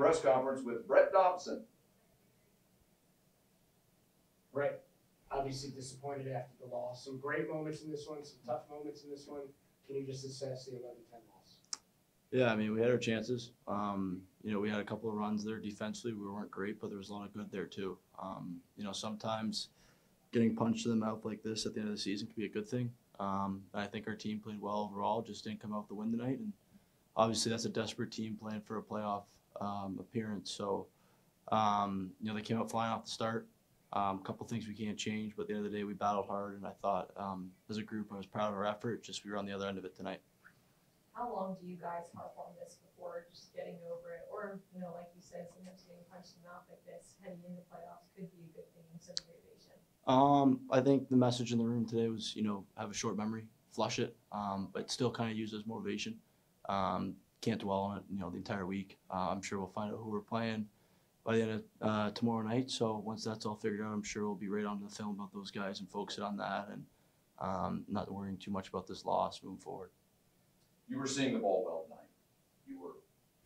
press conference with Brett Dobson. Brett, obviously disappointed after the loss. Some great moments in this one, some tough moments in this one. Can you just assess the 11-10 loss? Yeah, I mean, we had our chances. You know, we had a couple of runs there defensively. We weren't great, but there was a lot of good there too. You know, sometimes getting punched in the mouth like this at the end of the season could be a good thing. I think our team played well overall, just didn't come out with the win tonight. And obviously that's a desperate team playing for a playoff appearance. So, you know, they came out flying off the start. A couple things we can't change, but at the end of the day, we battled hard, and I thought as a group, I was proud of our effort, just we were on the other end of it tonight. How long do you guys harp on this before just getting over it? Or, you know, like you said, sometimes getting punched in the mouth like this, heading into playoffs could be a good thing in some motivation. I think the message in the room today was, you know, have a short memory, flush it, but still kind of use as motivation. Can't dwell on it, you know, the entire week. I'm sure we'll find out who we're playing by the end of tomorrow night. So once that's all figured out, I'm sure we'll be right on the film about those guys and focus it on that and not worrying too much about this loss moving forward. You were seeing the ball well tonight. You were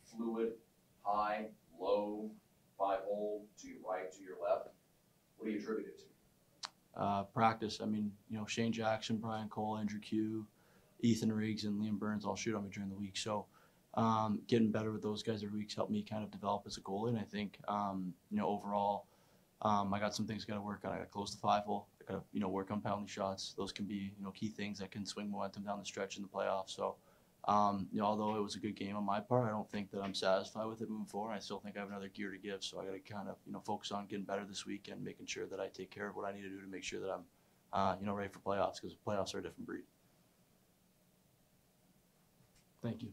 fluid, high, low, five hole, to your right, to your left. What do you attribute it to? Practice. I mean, you know, Shane Jackson, Brian Cole, Andrew Q, Ethan Riggs, and Liam Burns all shoot on me during the week. So getting better with those guys every week's helped me kind of develop as a goalie. And I think, you know, overall, I got some things I got to work on. I got to close the five hole. I got to, you know, work on penalty shots. Those can be, you know, key things that can swing momentum down the stretch in the playoffs. So. You know, although it was a good game on my part, I don't think that I'm satisfied with it moving forward. I still think I have another gear to give, so I got to kind of, you know, focus on getting better this week and making sure that I take care of what I need to do to make sure that I'm, you know, ready for playoffs, because playoffs are a different breed. Thank you.